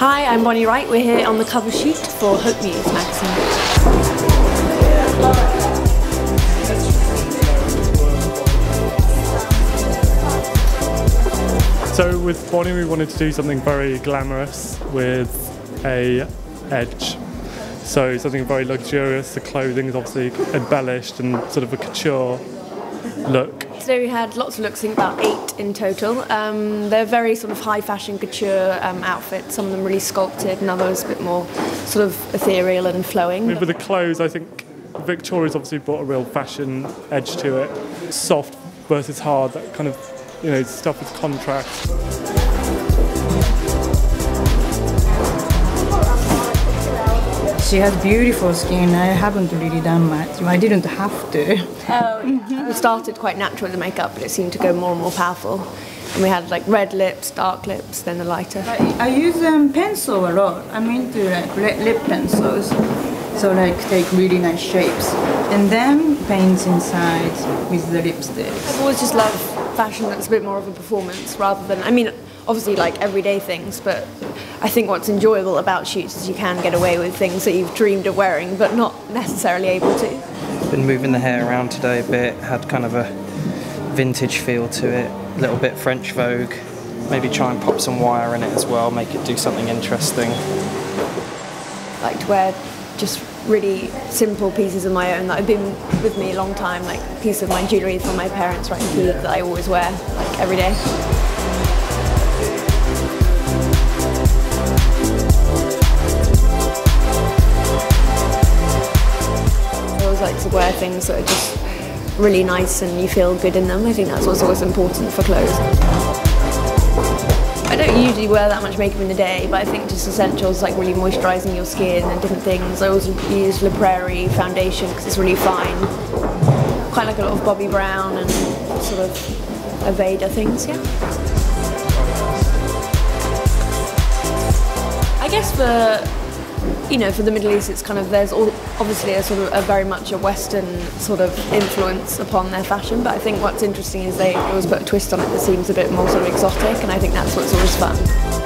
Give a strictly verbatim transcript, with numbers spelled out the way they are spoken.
Hi, I'm Bonnie Wright. We're here on the cover shoot for HauteMuse magazine. So with Bonnie we wanted to do something very glamorous with a edge. So something very luxurious. The clothing is obviously embellished and sort of a couture look. Today we had lots of looks, I think about eight in total. Um, they're very sort of high fashion couture um, outfits, some of them really sculpted and others a bit more sort of ethereal and flowing. I mean, with the clothes, I think Victoria's obviously brought a real fashion edge to it. Soft versus hard, that kind of, you know, stuff with contrast. She has beautiful skin. I haven't really done much. I didn't have to. Oh, yeah. It started quite natural, the makeup, but it seemed to go more and more powerful. And we had like red lips, dark lips, then the lighter. I, I use um, pencil a lot. I'm into like red lip pencils, so like take really nice shapes. And then paints inside with the lipsticks. I've always just loved fashion that's a bit more of a performance rather than, I mean, obviously like everyday things, but I think what's enjoyable about shoots is you can get away with things that you've dreamed of wearing but not necessarily able to. Been moving the hair around today a bit, had kind of a vintage feel to it, a little bit French Vogue, maybe try and pop some wire in it as well, make it do something interesting. I like to wear just really simple pieces of my own that have been with me a long time, like a piece of my jewellery from my parents right here that I always wear like every day. Like to wear things that are just really nice and you feel good in them. I think that's what's always important for clothes. I don't usually wear that much makeup in the day, but I think just essentials like really moisturising your skin and different things. I also use La Prairie foundation because it's really fine. Quite like a lot of Bobbi Brown and sort of Aveda things, yeah. I guess for You know, for the Middle East, it's kind of there's all, obviously a sort of a very much a Western sort of influence upon their fashion. But I think what's interesting is they always put a twist on it that seems a bit more sort of exotic, and I think that's what's always fun.